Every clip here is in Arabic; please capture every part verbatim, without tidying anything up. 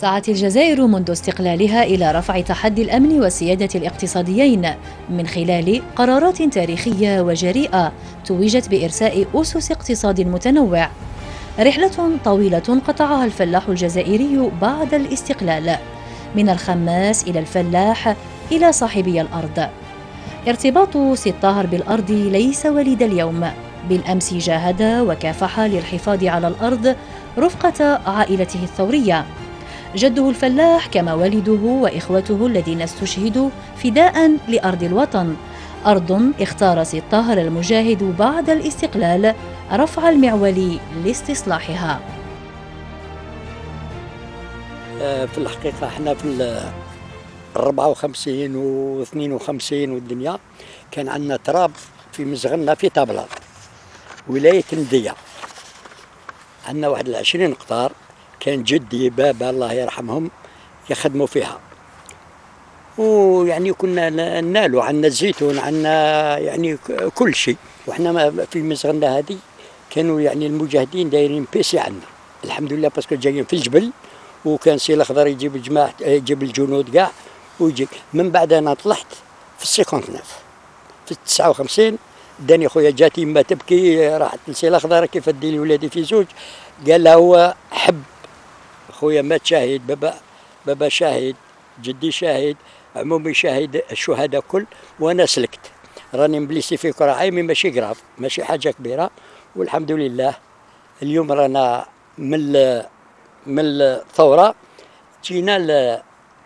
سعت الجزائر منذ استقلالها إلى رفع تحدي الأمن والسيادة الاقتصاديين من خلال قرارات تاريخية وجريئة توجت بإرساء أسس اقتصاد متنوع. رحلة طويلة قطعها الفلاح الجزائري بعد الاستقلال، من الخماس إلى الفلاح إلى صاحبي الأرض. ارتباط سي الطاهر بالأرض ليس وليد اليوم، بالأمس جاهد وكافح للحفاظ على الأرض رفقة عائلته الثورية. جده الفلاح كما والده وإخوته الذين استشهدوا فداء لأرض الوطن، أرض اختار سي الطاهر المجاهد بعد الاستقلال رفع المعول لاستصلاحها. في الحقيقة احنا في أربعة وخمسين و اثنين وخمسين والدنيا كان عندنا تراب في مزغلنا في طابلة ولاية ندية، عندنا واحد العشرين قطار كان جدي بابا الله يرحمهم يخدموا فيها، ويعني كنا ننالوا عندنا الزيتون عندنا يعني كل شيء. وحنا في مزغلنا هذه كانوا يعني المجاهدين دايرين بيسي عندنا الحمد لله، باسكو جايين في الجبل وكان سي الأخضر يجيب الجماعة يجيب الجنود كاع ويجيك. من بعد أنا طلعت في السيكونتناف في تسعة وخمسين داني خويا جاتي ما تبكي، راحت لسي الأخضر كيف دير لي ولادي في زوج، قال لها هو حب خويا مات شهيد، بابا بابا شهيد، جدي شهيد، عمومي شهيد، الشهداء كل، وأنا سلكت راني مبليسي في كرة عايمي ماشي كراف ماشي حاجة كبيرة. والحمد لله اليوم رانا من من الثورة جينا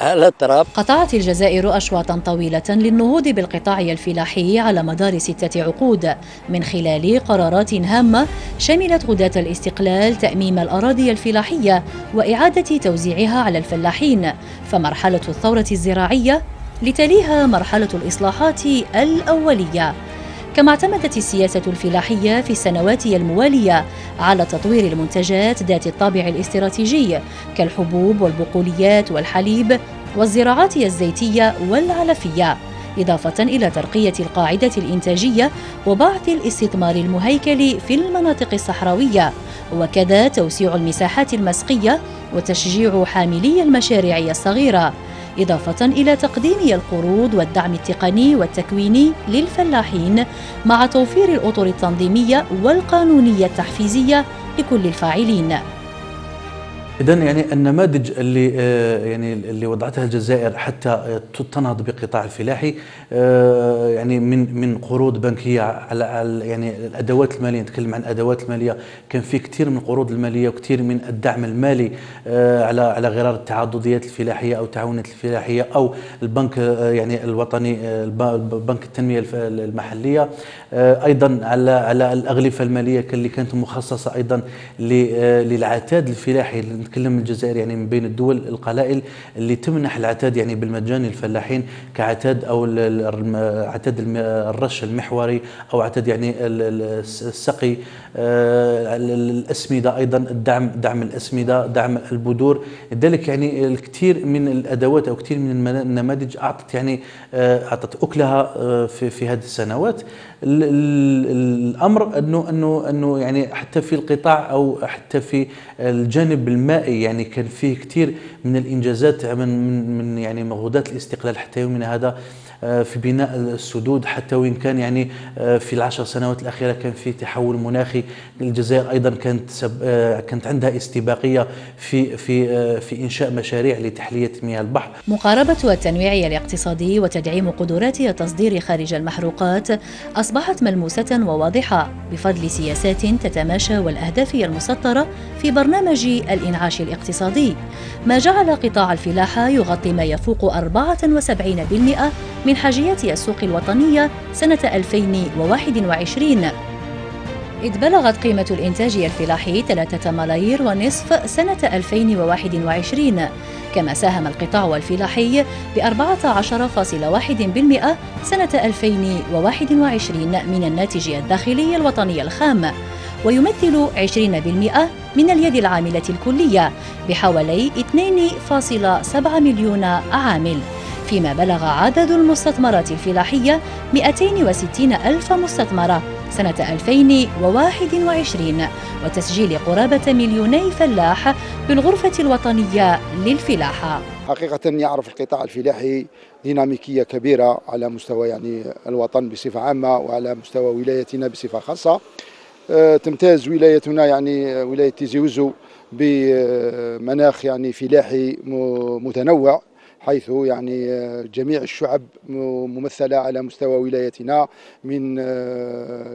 على التراب. قطعت الجزائر أشواطا طويلة للنهوض بالقطاع الفلاحي على مدار ستة عقود من خلال قرارات هامة شملت غداة الاستقلال تأميم الأراضي الفلاحية وإعادة توزيعها على الفلاحين، فمرحلة الثورة الزراعية لتليها مرحلة الإصلاحات الأولية. كما اعتمدت السياسة الفلاحية في السنوات الموالية على تطوير المنتجات ذات الطابع الاستراتيجي كالحبوب والبقوليات والحليب والزراعات الزيتية والعلفية، إضافة إلى ترقية القاعدة الإنتاجية وبعث الاستثمار المهيكل في المناطق الصحراوية، وكذا توسيع المساحات المسقية وتشجيع حاملي المشاريع الصغيرة، إضافة إلى تقديم القروض والدعم التقني والتكويني للفلاحين مع توفير الأطر التنظيمية والقانونية التحفيزية لكل الفاعلين. إذن يعني النماذج اللي يعني اللي وضعتها الجزائر حتى تنهض بقطاع الفلاحي يعني من من قروض بنكيه على يعني الادوات الماليه، نتكلم عن الادوات الماليه، كان في كثير من القروض الماليه وكثير من الدعم المالي على على غرار التعاضديات الفلاحيه او التعاونات الفلاحيه او البنك يعني الوطني بنك التنميه المحليه، ايضا على على الاغلفه الماليه اللي كانت مخصصه ايضا للعتاد الفلاحي. نتكلم الجزائر يعني من بين الدول القلائل اللي تمنح العتاد يعني بالمجان للفلاحين كعتاد او عتاد الرش المحوري او عتاد يعني السقي، الاسمده ايضا الدعم دعم الاسمده دعم البذور. لذلك يعني الكثير من الادوات او كثير من النماذج اعطت يعني اعطت اكلها في في هذه السنوات. الامر انه انه انه يعني حتى في القطاع او حتى في الجانب المائي يعني كان فيه كثير من الانجازات من من يعني مغودات الاستقلال حتى يومنا هذا في بناء السدود، حتى وين كان يعني في العشر سنوات الاخيره كان في تحول مناخي. الجزائر ايضا كانت كانت عندها استباقيه في في في انشاء مشاريع لتحليه مياه البحر. مقاربه التنويع الاقتصادي وتدعيم قدرات تصدير خارج المحروقات اصبحت ملموسه وواضحه بفضل سياسات تتماشى والاهداف المسطره في برنامج الانعاش الاقتصادي، ما جعل قطاع الفلاحه يغطي ما يفوق أربعة وسبعين بالمئة من من حاجيات السوق الوطنية سنة ألفين وواحد وعشرين، إذ بلغت قيمة الإنتاج الفلاحي ثلاثة ملايير ونصف سنة ألفين وواحد وعشرين، كما ساهم القطاع الفلاحي ب أربعة عشر فاصلة واحد بالمئة سنة ألفين وواحد وعشرين من الناتج الداخلي الوطني الخام، ويمثل عشرين بالمئة من اليد العاملة الكلية بحوالي اثنين فاصلة سبعة مليون عامل، فيما بلغ عدد المستثمرات الفلاحية مئتين وستين ألف مستثمرة سنة ألفين وواحد وعشرين وتسجيل قرابة مليوني فلاح بالغرفة الوطنية للفلاحة. حقيقة يعرف القطاع الفلاحي ديناميكية كبيرة على مستوى يعني الوطن بصفة عامة وعلى مستوى ولايتنا بصفة خاصة. تمتاز ولايتنا يعني ولاية تيزي وزو بمناخ يعني فلاحي متنوع، حيث يعني جميع الشعب ممثلة على مستوى ولايتنا، من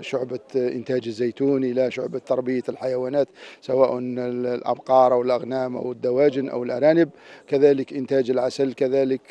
شعبة إنتاج الزيتون إلى شعبة تربية الحيوانات سواء الأبقار أو الأغنام أو الدواجن أو الأرانب، كذلك إنتاج العسل، كذلك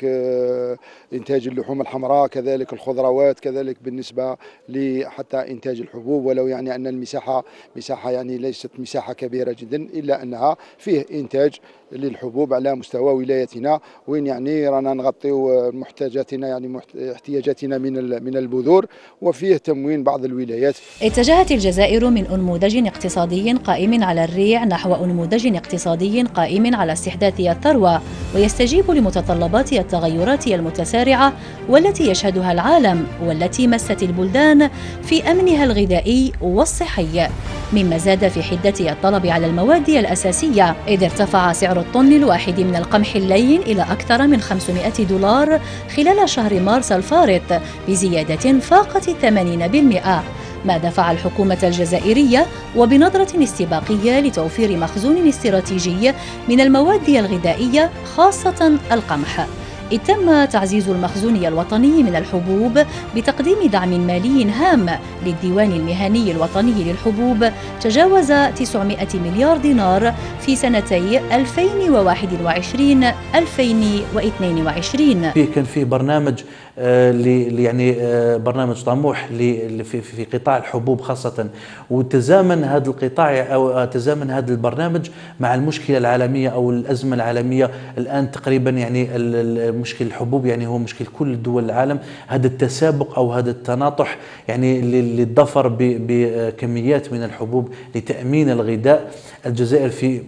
إنتاج اللحوم الحمراء، كذلك الخضروات، كذلك بالنسبة لحتى إنتاج الحبوب. ولو يعني أن المساحة مساحة يعني ليست مساحة كبيرة جدا، إلا أنها فيه إنتاج للحبوب على مستوى ولايتنا، وين يعني يعني رانا نغطيو محتاجاتنا يعني احتياجاتنا من من البذور، وفيه تموين بعض الولايات. اتجهت الجزائر من انموذج اقتصادي قائم على الريع نحو انموذج اقتصادي قائم على استحداث الثروة، ويستجيب لمتطلبات التغيرات المتسارعة والتي يشهدها العالم والتي مست البلدان في أمنها الغذائي والصحي، مما زاد في حدة الطلب على المواد الأساسية، إذ ارتفع سعر الطن الواحد من القمح اللين إلى أكثر من خمسمائة دولار خلال شهر مارس الفارط بزيادة فاقت ثمانين بالمئة، ما دفع الحكومة الجزائرية وبنظرة استباقية لتوفير مخزون استراتيجي من المواد الغذائية خاصة القمح. إذ تم تعزيز المخزون الوطني من الحبوب بتقديم دعم مالي هام للديوان المهني الوطني للحبوب تجاوز تسعمائة مليار دينار في سنتي ألفين وواحد وعشرين ألفين واثنين وعشرين. فيه كان فيه برنامج آه يعني آه برنامج طموح في, في قطاع الحبوب خاصة، وتزامن هذا القطاع أو تزامن هذا البرنامج مع المشكلة العالمية أو الأزمة العالمية الآن تقريبا. يعني مشكل الحبوب يعني هو مشكل كل دول العالم. هذا التسابق أو هذا التناطح يعني للظفر بكميات من الحبوب لتأمين الغذاء. الجزائر في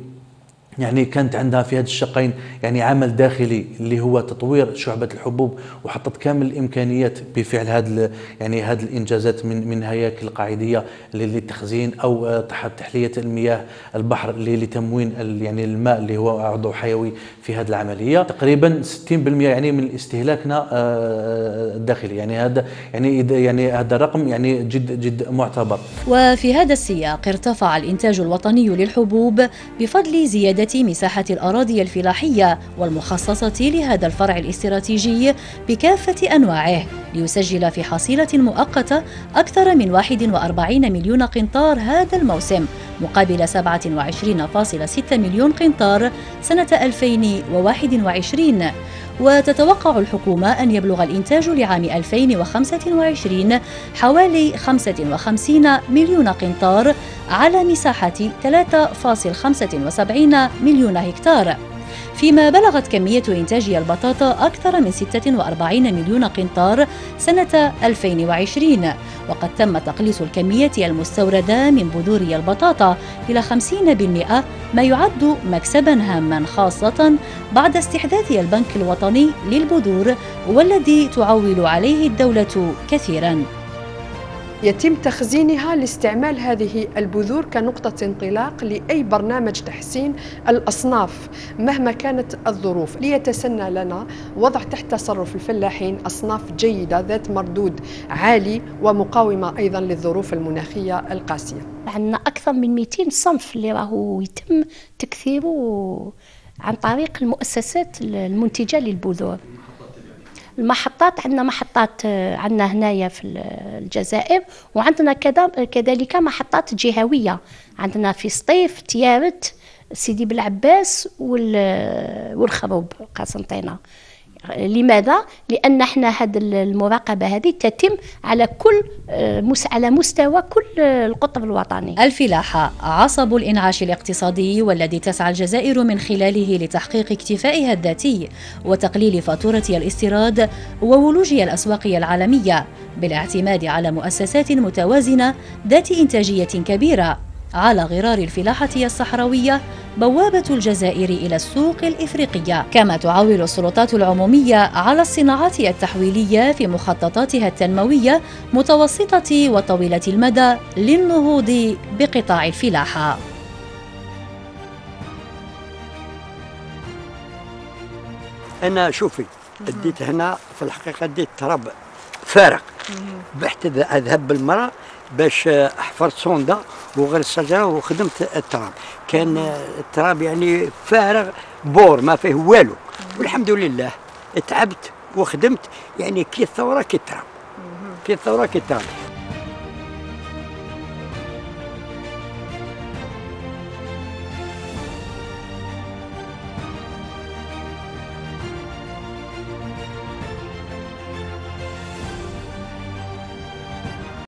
يعني كانت عندها في هذا الشقين يعني عمل داخلي اللي هو تطوير شعبة الحبوب، وحطت كامل الامكانيات بفعل هذا يعني هذه الانجازات من من هياكل قاعديه للتخزين او تحليه المياه البحر لتموين يعني الماء اللي هو عضو حيوي في هذه العمليه. تقريبا ستين بالمئة يعني من استهلاكنا الداخلي، يعني هذا يعني يعني هذا رقم يعني جد جد معتبر. وفي هذا السياق ارتفع الانتاج الوطني للحبوب بفضل زياده مساحة الأراضي الفلاحية والمخصصة لهذا الفرع الاستراتيجي بكافة أنواعه، ليسجل في حصيلة مؤقتة أكثر من واحد وأربعين مليون قنطار هذا الموسم مقابل سبعة وعشرين فاصلة ستة مليون قنطار سنة ألفين وواحد وعشرين. وتتوقع الحكومة أن يبلغ الإنتاج لعام ألفين وخمسة وعشرين حوالي خمسة وخمسين مليون قنطار على مساحة ثلاثة فاصلة خمسة وسبعين مليون هكتار، فيما بلغت كمية إنتاج البطاطا أكثر من ستة وأربعين مليون قنطار سنة ألفين وعشرين، وقد تم تقليص الكمية المستوردة من بذور البطاطا إلى خمسين بالمئة، ما يعد مكسباً هاماً خاصة بعد استحداث البنك الوطني للبذور والذي تعول عليه الدولة كثيراً. يتم تخزينها لاستعمال هذه البذور كنقطة انطلاق لأي برنامج تحسين الأصناف مهما كانت الظروف، ليتسنى لنا وضع تحت تصرف الفلاحين أصناف جيدة ذات مردود عالي ومقاومة أيضا للظروف المناخية القاسية. عندنا أكثر من مئتين صنف اللي راهو يتم تكثيره عن طريق المؤسسات المنتجة للبذور. المحطات عندنا محطات عندنا هنايا في الجزائر، وعندنا كذلك محطات جهويه عندنا في سطيف، تيارت، سيدي بلعباس والخروب قسنطينه. لماذا؟ لان احنا هذه المراقبه هذه تتم على كل على مستوى كل القطب الوطني. الفلاحه عصب الانعاش الاقتصادي والذي تسعى الجزائر من خلاله لتحقيق اكتفائها الذاتي وتقليل فاتوره الاستيراد وولوج الاسواق العالميه بالاعتماد على مؤسسات متوازنه ذات انتاجيه كبيره على غرار الفلاحه الصحراويه بوابة الجزائر إلى السوق الإفريقية. كما تعول السلطات العمومية على الصناعات التحويلية في مخططاتها التنموية متوسطة وطويلة المدى للنهوض بقطاع الفلاحة. أنا شوفي أديت هنا في الحقيقة أديت تراب فارق، بحت أذهب بالمرة باش حفرت صوندا وغير الشجرة وخدمت التراب، كان التراب يعني فارغ بور ما فيه والو، والحمد لله تعبت وخدمت يعني كي الثورة كي التراب، كي الثورة كي التراب.